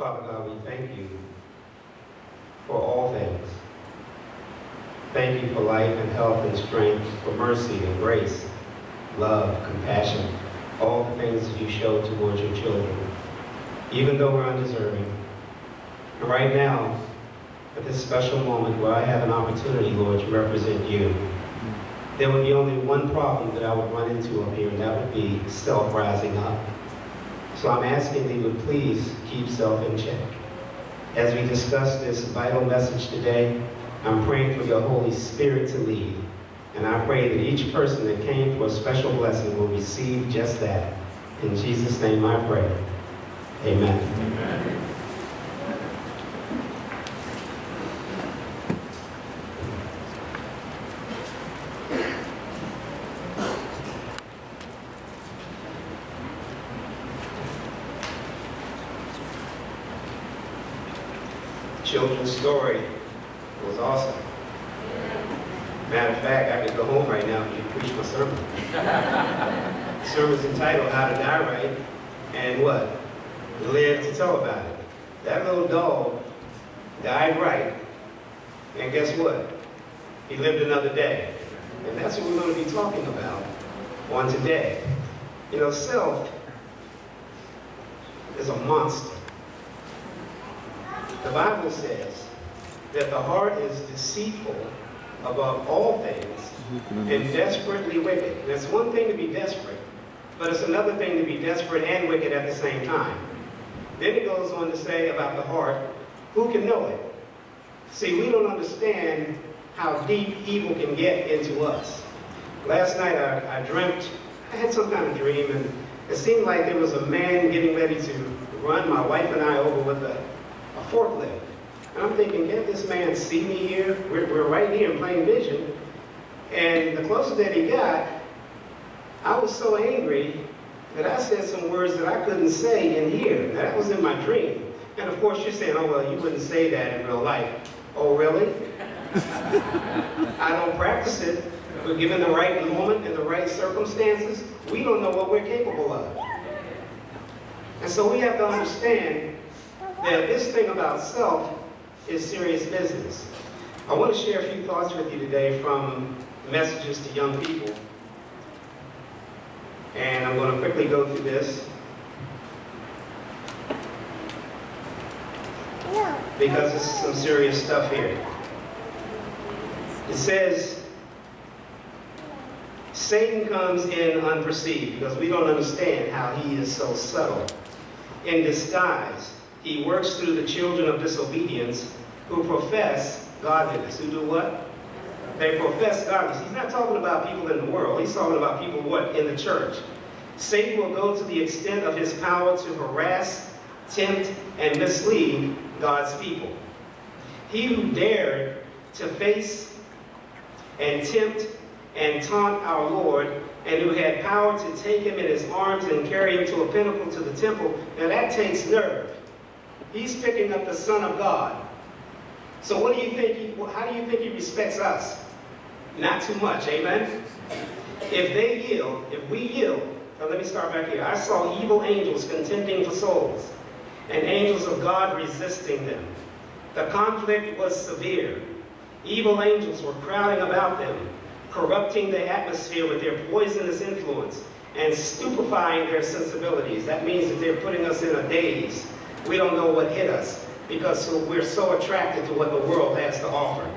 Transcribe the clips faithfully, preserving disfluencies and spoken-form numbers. Father God, we thank you for all things. Thank you for life and health and strength, for mercy and grace, love, compassion, all the things that you show towards your children, even though we're undeserving. And right now, at this special moment where I have an opportunity, Lord, to represent you, there would be only one problem that I would run into up here, and that would be self rising up. So I'm asking that you would please keep self in check. As we discuss this vital message today, I'm praying for your Holy Spirit to lead, and I pray that each person that came for a special blessing will receive just that. In Jesus' name I pray. Amen. Amen. Children's story was awesome. Matter of fact, I could go home right now and you preach my sermon. The sermon's entitled How to Die Right and What? Live to Tell About It. That little dog died right, and guess what? He lived another day. And that's what we're going to be talking about on today. You know, self is a monster. The Bible says that the heart is deceitful above all things and desperately wicked. And it's one thing to be desperate, but it's another thing to be desperate and wicked at the same time. Then it goes on to say about the heart, who can know it? See, we don't understand how deep evil can get into us. Last night I, I dreamt, I had some kind of dream, and it seemed like there was a man getting ready to run my wife and I over with a a forklift. And I'm thinking, can this man see me here? We're, we're right here in plain vision. And the closer that he got, I was so angry that I said some words that I couldn't say in here. Now, that was in my dream. And of course you're saying, oh, well, you wouldn't say that in real life. Oh, really? I don't practice it. But given the right moment and the right circumstances, we don't know what we're capable of. And so we have to understand that this thing about self is serious business. I want to share a few thoughts with you today from messages to young people. And I'm going to quickly go through this, because this is some serious stuff here. It says, Satan comes in unperceived because we don't understand how he is so subtle. In disguise, he works through the children of disobedience who profess godliness. Who do what? They profess godliness. He's not talking about people in the world. He's talking about people, what? In the church. Satan will go to the extent of his power to harass, tempt, and mislead God's people. He who dared to face and tempt and taunt our Lord, and who had power to take him in his arms and carry him to a pinnacle to the temple, now that takes nerve. He's picking up the Son of God. So what do you think, he, how do you think he respects us? Not too much, amen? If they yield, if we yield, now let me start back here. I saw evil angels contending for souls, and angels of God resisting them. The conflict was severe. Evil angels were crowding about them, corrupting the atmosphere with their poisonous influence, and stupefying their sensibilities. That means that they're putting us in a daze. We don't know what hit us because we're so attracted to what the world has to offer.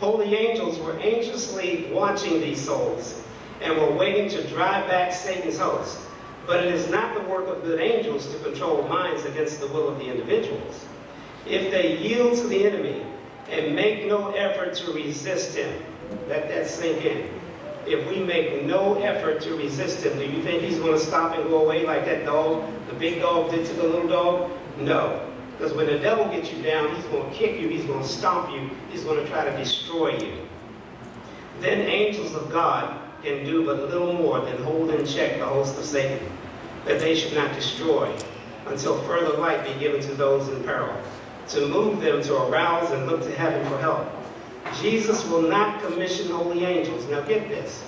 Holy angels were anxiously watching these souls and were waiting to drive back Satan's host. But it is not the work of good angels to control minds against the will of the individuals. If they yield to the enemy and make no effort to resist him, let that sink in. If we make no effort to resist him, do you think he's going to stop and go away like that dog, the big dog did to the little dog? No, because when the devil gets you down, he's going to kick you, he's going to stomp you, he's going to try to destroy you. Then angels of God can do but little more than hold in check the host of Satan, that they should not destroy until further light be given to those in peril, to move them to arouse and look to heaven for help. Jesus will not commission holy angels. Now get this.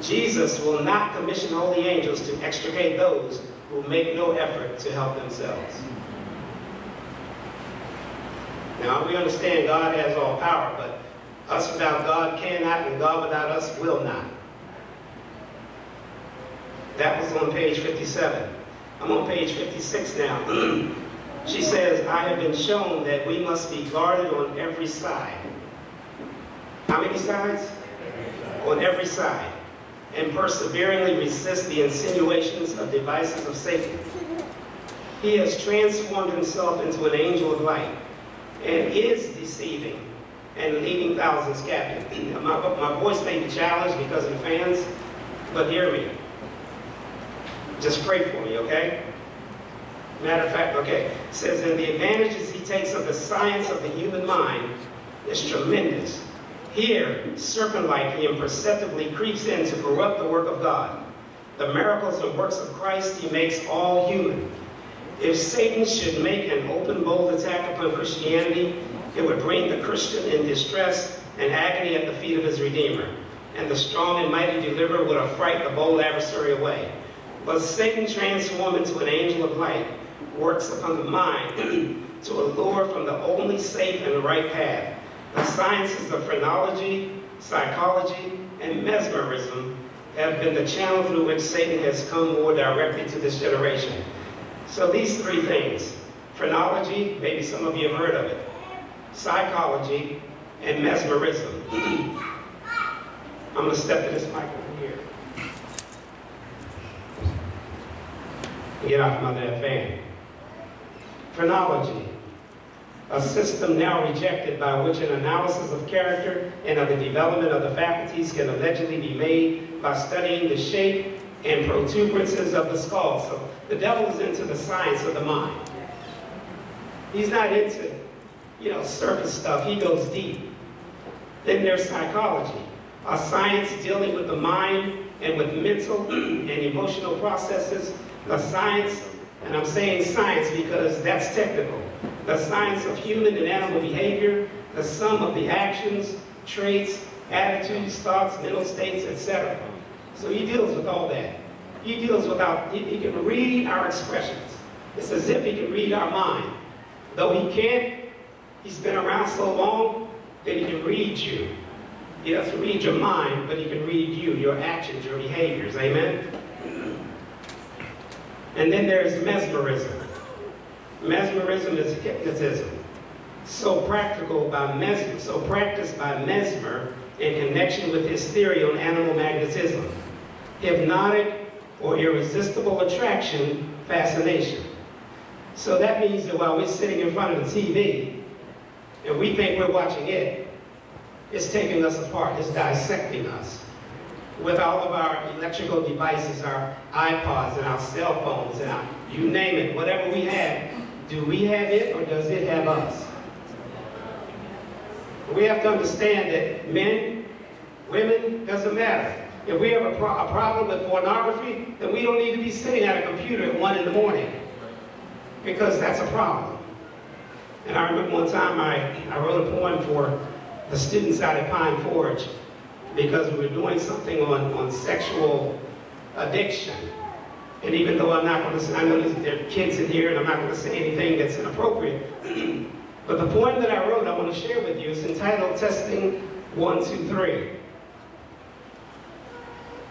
Jesus will not commission holy angels to extricate those who make no effort to help themselves. Now, we understand God has all power, but us without God cannot, and God without us will not. That was on page fifty-seven. I'm on page fifty-six now. She says, I have been shown that we must be guarded on every side. How many sides? On every side. And perseveringly resist the insinuations of devices of Satan. He has transformed himself into an angel of light and is deceiving and leading thousands captive. my, my voice may be challenged because of the fans, but hear me. Just pray for me, okay? Matter of fact, okay. It says, and the advantages he takes of the science of the human mind is tremendous. Here, serpent-like, he imperceptibly creeps in to corrupt the work of God. The miracles and works of Christ he makes all human. If Satan should make an open, bold attack upon Christianity, it would bring the Christian in distress and agony at the feet of his Redeemer. And the strong and mighty deliverer would affright the bold adversary away. But Satan, transformed into an angel of light, works upon the mind to allure from the only safe and right path. The sciences of phrenology, psychology, and mesmerism have been the channel through which Satan has come more directly to this generation. So these three things, phrenology, maybe some of you have heard of it, psychology, and mesmerism. I'm going to step to this mic over here. Get off my damn fan. Phrenology, a system now rejected by which an analysis of character and of the development of the faculties can allegedly be made by studying the shape and protuberances of the skull. So the devil is into the science of the mind. He's not into, you know, surface stuff. He goes deep. Then there's psychology, a science dealing with the mind and with mental and emotional processes. The science, and I'm saying science because that's technical, the science of human and animal behavior, the sum of the actions, traits, attitudes, thoughts, mental states, et cetera. So he deals with all that. He deals with our, he, he can read our expressions. It's as if he can read our mind. Though he can't, he's been around so long that he can read you. He doesn't read your mind, but he can read you, your actions, your behaviors, amen? And then there's mesmerism. Mesmerism is hypnotism. So practical by mesmer, so practiced by Mesmer in connection with his theory on animal magnetism. Hypnotic or irresistible attraction, fascination. So that means that while we're sitting in front of the T V and we think we're watching it, it's taking us apart, it's dissecting us. With all of our electrical devices, our iPods and our cell phones and our, you name it, whatever we have, do we have it or does it have us? We have to understand that men, women, doesn't matter. If we have a, pro a problem with pornography, then we don't need to be sitting at a computer at one in the morning because that's a problem. And I remember one time I, I wrote a poem for the students out at Pine Forge, because we were doing something on, on sexual addiction. And even though I'm not going to say, I know there are kids in here and I'm not going to say anything that's inappropriate, but the poem that I wrote I want to share with you is entitled Testing one two three.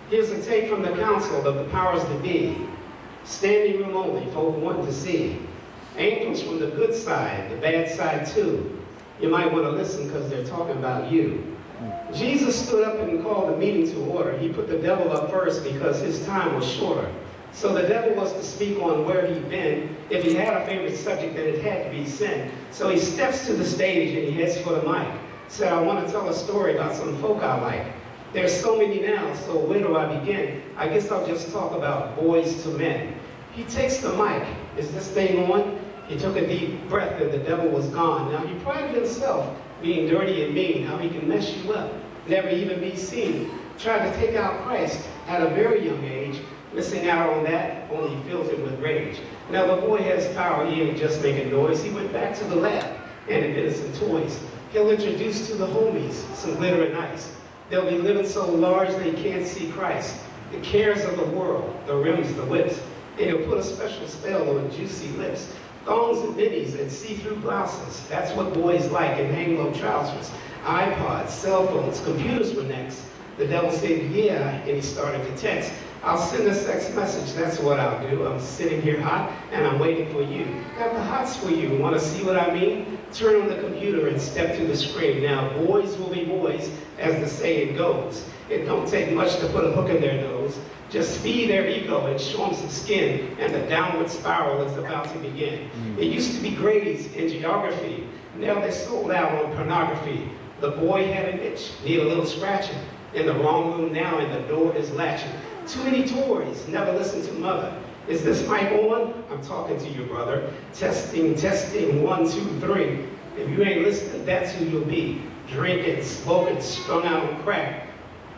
Here's a take from the council of the powers to be. Standing room only, folk want to see. Angels from the good side, the bad side too. You might want to listen because they're talking about you. Jesus stood up and called the meeting to order. He put the devil up first because his time was shorter. So the devil was to speak on where he'd been. If he had a favorite subject, then it had to be sin. So he steps to the stage and he heads for the mic. Said, I want to tell a story about some folk I like. There's so many now, so where do I begin? I guess I'll just talk about boys to men. He takes the mic. Is this thing on? He took a deep breath and the devil was gone. Now he prided himself being dirty and mean, how he can mess you up, never even be seen. Tried to take out Christ at a very young age, missing out on that, only fills him with rage. Now the boy has power, he ain't just making noise. He went back to the lab and invented some toys. He'll introduce to the homies some glitter and ice. They'll be living so large they can't see Christ. The cares of the world, the rims, the whips, and he'll put a special spell on juicy lips. thongs and bibbies and see-through blouses. That's what boys like, and hang-low trousers. iPods, cell phones, computers were next. The devil said, yeah, and he started to text. I'll send a sex message, that's what I'll do. I'm sitting here hot, and I'm waiting for you. Got the hots for you, want to see what I mean? Turn on the computer and step through the screen. Now, boys will be boys, as the saying goes. It don't take much to put a hook in their nose. Just feed their ego and show them some skin, and the downward spiral is about to begin. Mm. It used to be grades in geography. Now they sold out on pornography. The boy had an itch, need a little scratching. In the wrong room now, and the door is latching. Too many Tories, never listen to mother. Is this mic on? I'm talking to you, brother. Testing, testing, one, two, three. If you ain't listening, that's who you'll be. Drinking, smoking, strung out on crack.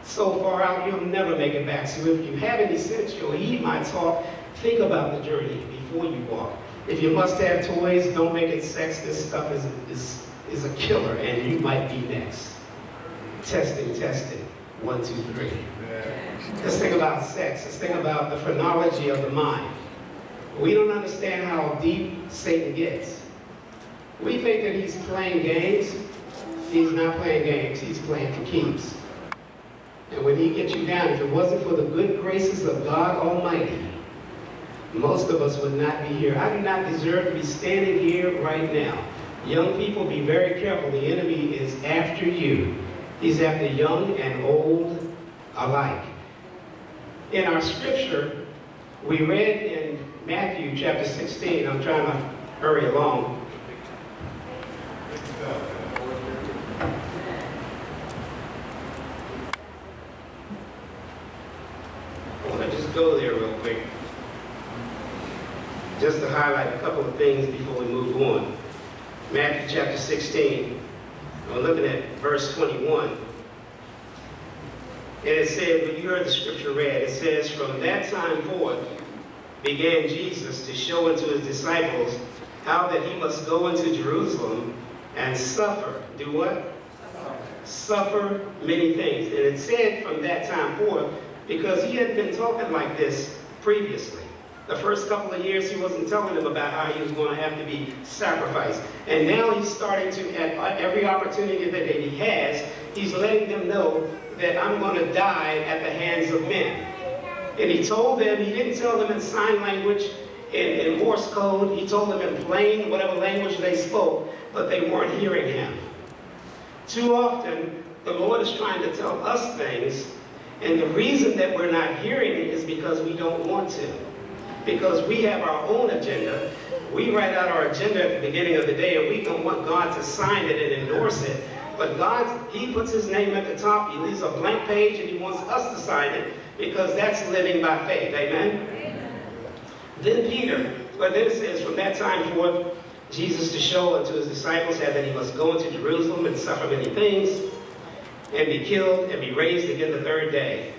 So far out, you'll never make it back. So if you have any sense, you'll heed my talk. Think about the journey before you walk. If you must have toys, don't make it sex. This stuff is, is, is a killer, and you might be next. Testing, testing. One, two, three. Let's think about sex. Let's think about the phrenology of the mind. We don't understand how deep Satan gets. We think that he's playing games. He's not playing games. He's playing for keeps. And when he gets you down, if it wasn't for the good graces of God Almighty, most of us would not be here. I do not deserve to be standing here right now. Young people, be very careful. The enemy is after you. He's after young and old alike. In our scripture, we read in Matthew chapter sixteen, I'm trying to hurry along. I want to just go there real quick, just to highlight a couple of things before we move on. Matthew chapter sixteen. We're looking at verse twenty-one, and it said, when you heard the scripture read, it says, from that time forth began Jesus to show unto his disciples how that he must go into Jerusalem and suffer, do what? Suffer, suffer many things. And it said from that time forth, because he had been talking like this previously. The first couple of years, he wasn't telling them about how he was going to have to be sacrificed. And now he's starting to, at every opportunity that he has, he's letting them know that I'm going to die at the hands of men. And he told them, he didn't tell them in sign language, in, in Morse code. He told them in plain, whatever language they spoke, but they weren't hearing him. Too often, the Lord is trying to tell us things, and the reason that we're not hearing it is because we don't want to. Because we have our own agenda. We write out our agenda at the beginning of the day, and we don't want God to sign it and endorse it. But God, he puts his name at the top. He leaves a blank page, and he wants us to sign it, because that's living by faith. Amen? Amen. Then Peter, but then it says, from that time forth, Jesus to show unto his disciples that he must go into Jerusalem and suffer many things, and be killed, and be raised again the third day.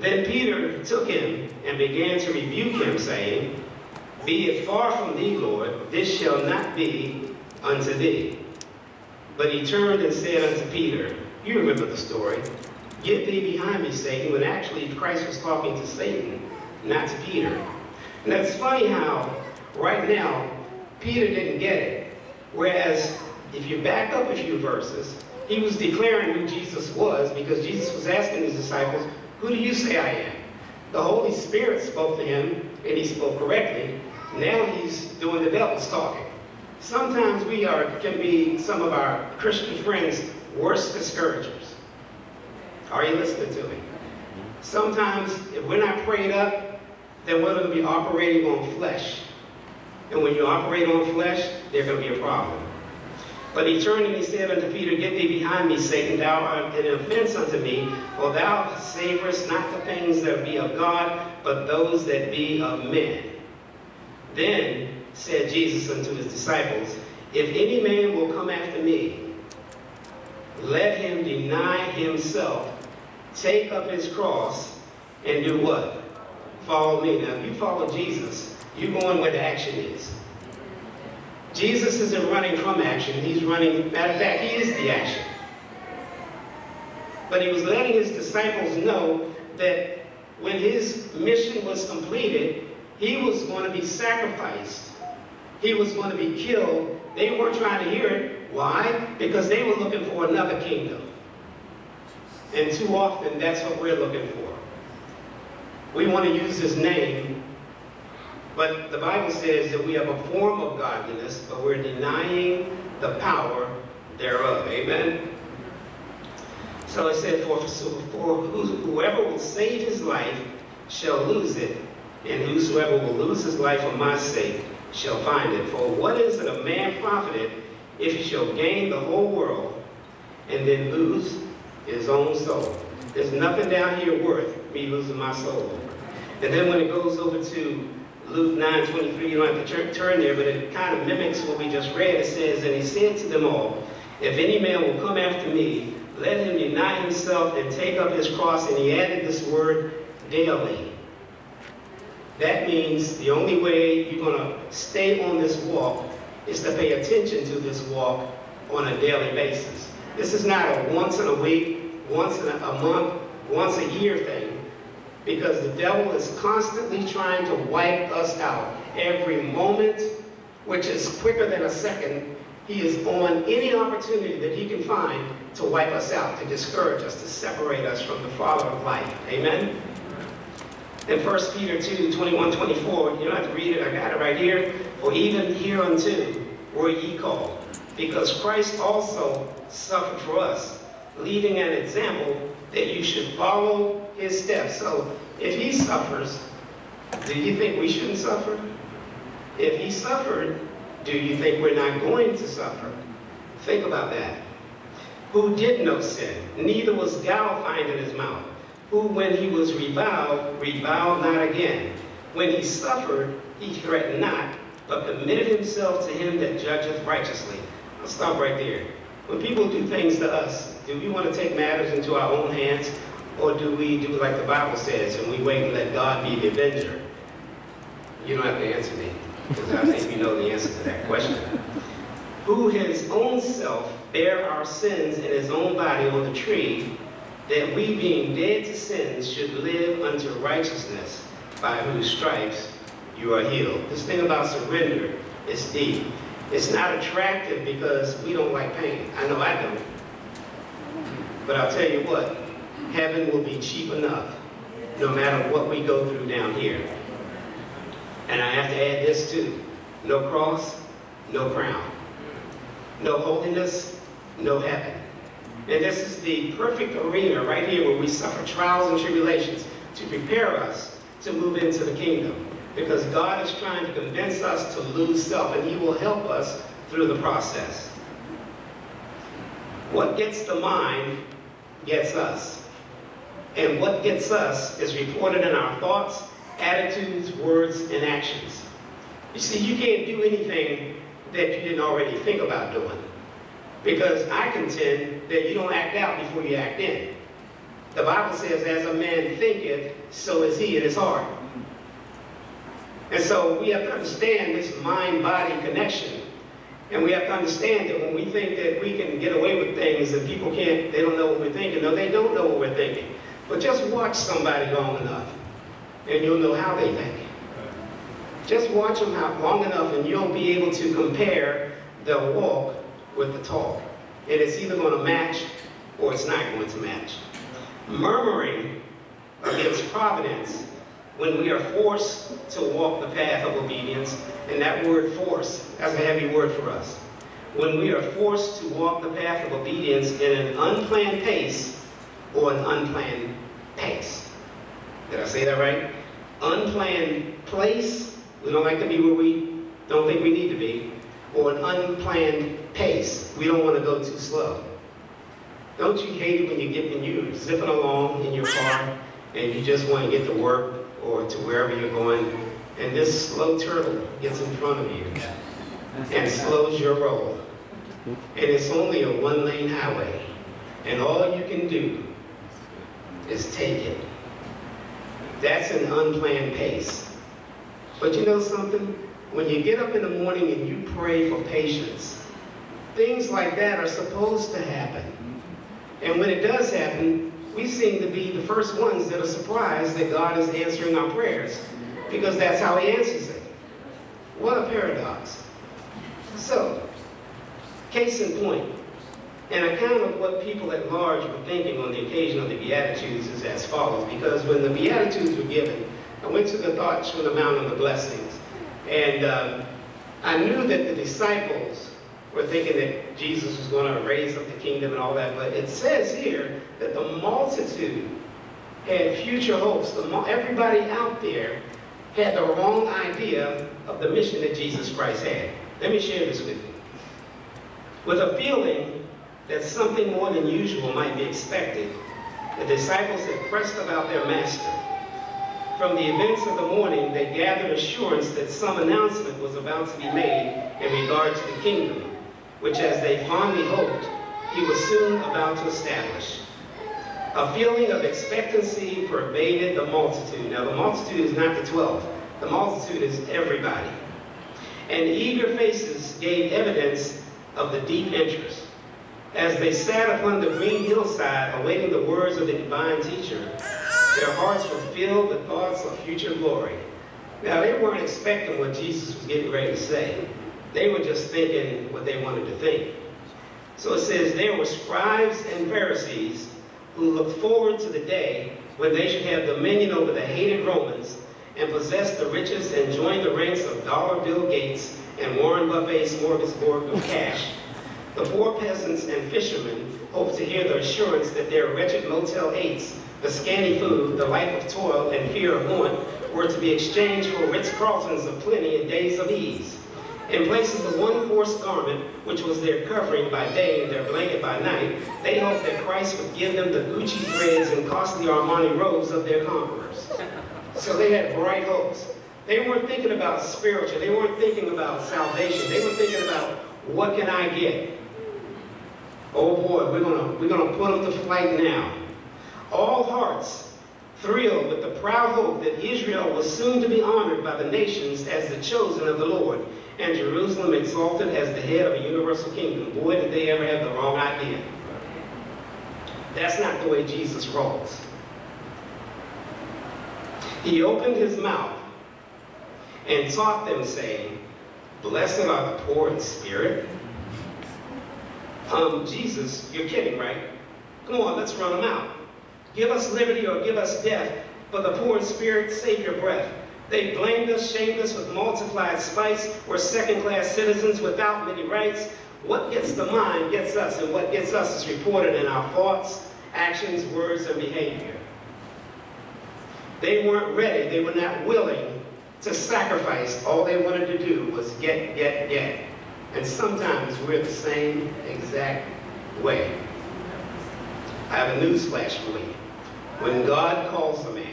Then Peter took him and began to rebuke him, saying, be it far from thee, Lord, this shall not be unto thee. But he turned and said unto Peter, you remember the story, get thee behind me, Satan, when actually Christ was talking to Satan, not to Peter. And that's funny how, right now, Peter didn't get it. Whereas, if you back up a few verses, he was declaring who Jesus was, because Jesus was asking his disciples, who do you say I am? The Holy Spirit spoke to him, and he spoke correctly. Now he's doing the devil's talking. Sometimes we are, can be some of our Christian friends' worst discouragers. Are you listening to me? Sometimes, if we're not prayed up, then we're going to be operating on flesh. And when you operate on flesh, there's going to be a problem. But he turned and he said unto Peter, get thee behind me, Satan, thou art an offense unto me, for thou savorest not the things that be of God, but those that be of men. Then said Jesus unto his disciples, if any man will come after me, let him deny himself, take up his cross, and do what? Follow me. Now, if you follow Jesus, you're going where the action is. Jesus isn't running from action. He's running, matter of fact, he is the action. But he was letting his disciples know that when his mission was completed, he was going to be sacrificed he was going to be killed, they weren't trying to hear it. Why? Because they were looking for another kingdom. And too often, that's what we're looking for. We want to use his name, but the Bible says that we have a form of godliness, but we're denying the power thereof. Amen? So it said, for, for whoever will save his life shall lose it, and whosoever will lose his life for my sake shall find it. For what is it a man profited if he shall gain the whole world and then lose his own soul? There's nothing down here worth me losing my soul. And then when it goes over to Luke nine twenty-three, you don't have to turn there, but it kind of mimics what we just read. It says, and he said to them all, if any man will come after me, let him deny himself and take up his cross. And he added this word, daily. That means the only way you're going to stay on this walk is to pay attention to this walk on a daily basis. This is not a once in a week, once in a month, once a year thing, because the devil is constantly trying to wipe us out. Every moment, which is quicker than a second, he is on any opportunity that he can find to wipe us out, to discourage us, to separate us from the Father of life. Amen? In First Peter two, twenty-one, twenty-four, you don't have to read it, I got it right here. For even hereunto were ye called, because Christ also suffered for us, leaving an example that you should follow his steps. So if he suffers, do you think we shouldn't suffer? If he suffered, do you think we're not going to suffer? Think about that. Who did no sin, neither was guile found in his mouth. Who, when he was reviled, reviled not again. When he suffered, he threatened not, but committed himself to him that judgeth righteously. I'll stop right there. When people do things to us, do we want to take matters into our own hands, or do we do like the Bible says, and we wait and let God be the avenger? You don't have to answer me, because I think you know the answer to that question. Who his own self bare our sins in his own body on the tree, that we being dead to sins should live unto righteousness, by whose stripes you are healed. This thing about surrender is deep. It's not attractive because we don't like pain. I know I don't. But I'll tell you what, heaven will be cheap enough no matter what we go through down here. And I have to add this too. No cross, no crown. No holiness, no heaven. And this is the perfect arena right here where we suffer trials and tribulations to prepare us to move into the kingdom. Because God is trying to convince us to lose self, and he will help us through the process. What gets the mind gets us. And what gets us is reported in our thoughts, attitudes, words, and actions. You see, you can't do anything that you didn't already think about doing. Because I contend that you don't act out before you act in. The Bible says, as a man thinketh, so is he in his heart. And so we have to understand this mind-body connection. And we have to understand that when we think that we can get away with things and people can't, they don't know what we're thinking. No, they don't know what we're thinking. But just watch somebody long enough and you'll know how they think. Just watch them how long enough and you'll be able to compare the walk with the talk. And it's either going to match or it's not going to match. Murmuring against providence when we are forced to walk the path of obedience, and that word force, that's a heavy word for us. When we are forced to walk the path of obedience in an unplanned pace or an unplanned pace. Did I say that right? Unplanned place, we don't like to be where we don't think we need to be, or an unplanned pace. We don't want to go too slow. Don't you hate it when you get when you're zipping along in your car and you just want to get to work or to wherever you're going, and this slow turtle gets in front of you and slows your roll. And it's only a one-lane highway, and all you can do is take it. That's an unplanned pace. But you know something? When you get up in the morning and you pray for patience, things like that are supposed to happen. And when it does happen, we seem to be the first ones that are surprised that God is answering our prayers, because that's how he answers it. What a paradox. So, case in point, an account of what people at large were thinking on the occasion of the Beatitudes is as follows, because when the Beatitudes were given, I went to the thoughts from the Mount of the Blessings, and um, I knew that the disciples were thinking that Jesus was going to raise up the kingdom and all that, but it says here that the multitude had future hopes. The everybody out there had the wrong idea of the mission that Jesus Christ had. Let me share this with you. With a feeling that something more than usual might be expected, the disciples had pressed about their master. From the events of the morning, they gathered assurance that some announcement was about to be made in regard to the kingdom, which, as they fondly hoped, he was soon about to establish. A feeling of expectancy pervaded the multitude. Now, the multitude is not the twelve. The multitude is everybody. And eager faces gave evidence of the deep interest. As they sat upon the green hillside awaiting the words of the divine teacher, their hearts were filled with thoughts of future glory. Now, they weren't expecting what Jesus was getting ready to say. They were just thinking what they wanted to think. So it says, there were scribes and Pharisees who looked forward to the day when they should have dominion over the hated Romans and possess the riches and join the ranks of dollar Bill Gates and Warren Buffet's smorgasbord of cash. The poor peasants and fishermen hoped to hear the assurance that their wretched Motel eights, the scanty food, the life of toil, and fear of want were to be exchanged for Ritz-Carltons of plenty and days of ease. In place of the one-course garment, which was their covering by day and their blanket by night, they hoped that Christ would give them the Gucci threads and costly Armani robes of their conquerors. So they had bright hopes. They weren't thinking about spiritual. They weren't thinking about salvation. They were thinking about, what can I get? Oh boy, we're gonna, we're gonna put them to flight now. All hearts thrilled with the proud hope that Israel was soon to be honored by the nations as the chosen of the Lord, and Jerusalem exalted as the head of a universal kingdom. Boy, did they ever have the wrong idea. That's not the way Jesus rolls. He opened his mouth and taught them, saying, blessed are the poor in spirit. Um, Jesus, you're kidding, right? Come on, let's run them out. Give us liberty or give us death, but the poor in spirit, save your breath. They blamed us, shamed us with multiplied spice. We're second-class citizens without many rights. What gets the mind gets us, and what gets us is reported in our thoughts, actions, words, and behavior. They weren't ready. They were not willing to sacrifice. All they wanted to do was get, get, get. And sometimes we're the same exact way. I have a newsflash for you. When God calls a man,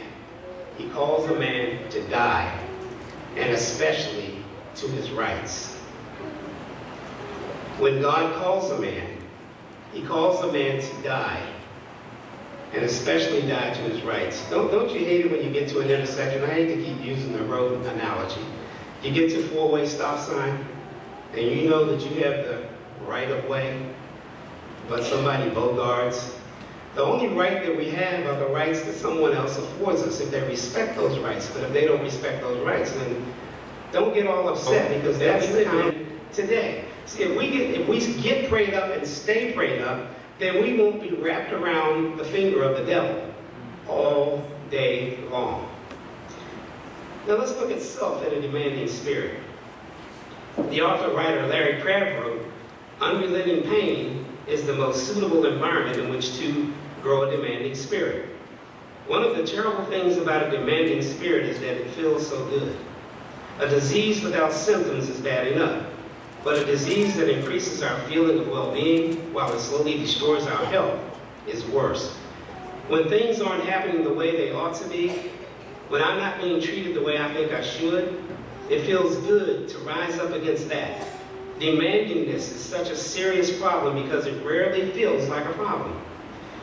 he calls a man to die, and especially to his rights. When God calls a man, he calls a man to die, and especially die to his rights. Don't, don't you hate it when you get to an intersection? I hate to keep using the road analogy. You get to a four-way stop sign, and you know that you have the right of way, but somebody bogarts. The only right that we have are the rights that someone else affords us if they respect those rights. But if they don't respect those rights, then don't get all upset, because that's the time today. See, if we get, if we get prayed up and stay prayed up, then we won't be wrapped around the finger of the devil all day long. Now let's look at self in a demanding spirit. The author-writer Larry Crabb wrote, unrelenting pain is the most suitable environment in which to grow a demanding spirit. One of the terrible things about a demanding spirit is that it feels so good. A disease without symptoms is bad enough, but a disease that increases our feeling of well-being while it slowly destroys our health is worse. When things aren't happening the way they ought to be, when I'm not being treated the way I think I should, it feels good to rise up against that. Demandingness is such a serious problem because it rarely feels like a problem.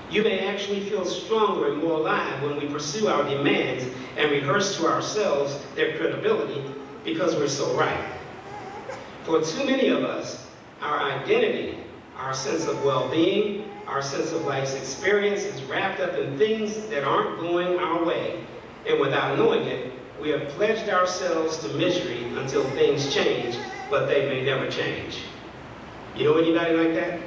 You may actually feel stronger and more alive when we pursue our demands and rehearse to ourselves their credibility because we're so right. For too many of us, our identity, our sense of well-being, our sense of life's experience is wrapped up in things that aren't going our way, and without knowing it, we have pledged ourselves to misery until things change but they may never change. You know anybody like that?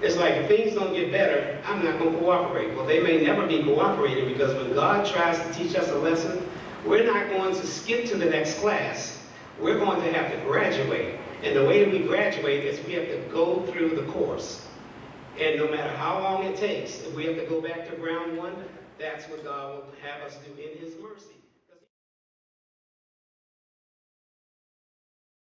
It's like, if things don't get better, I'm not going to cooperate. Well, they may never be cooperating, because when God tries to teach us a lesson, we're not going to skip to the next class. We're going to have to graduate. And the way that we graduate is we have to go through the course. And no matter how long it takes, if we have to go back to ground one, that's what God will have us do in His mercy.